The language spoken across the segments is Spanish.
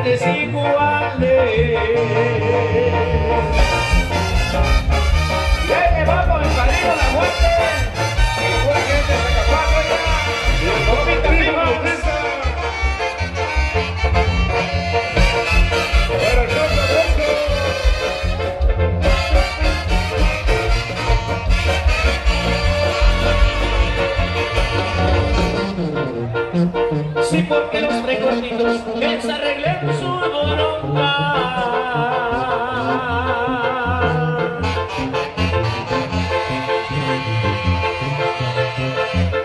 partes iguales. Ya llevamos el padrino la muerte, el buen gente de Zacapuato, y el comita viva presa. Pero el pronto pronto. Sí, porque los recorditos les arreglen su voluntad.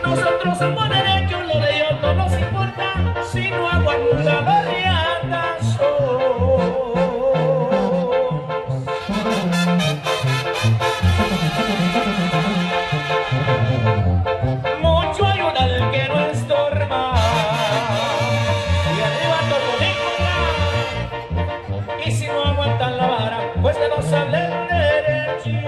Nosotros somos derechos, lo de ellos no nos importa, si no aguantan la barriada. Mucho ayuda al que no estorba, y arriba todo ninguna, y si no aguantan la vara, pues que nos hablen derecho.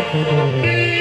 No quiero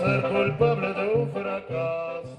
ser culpable de un fracaso.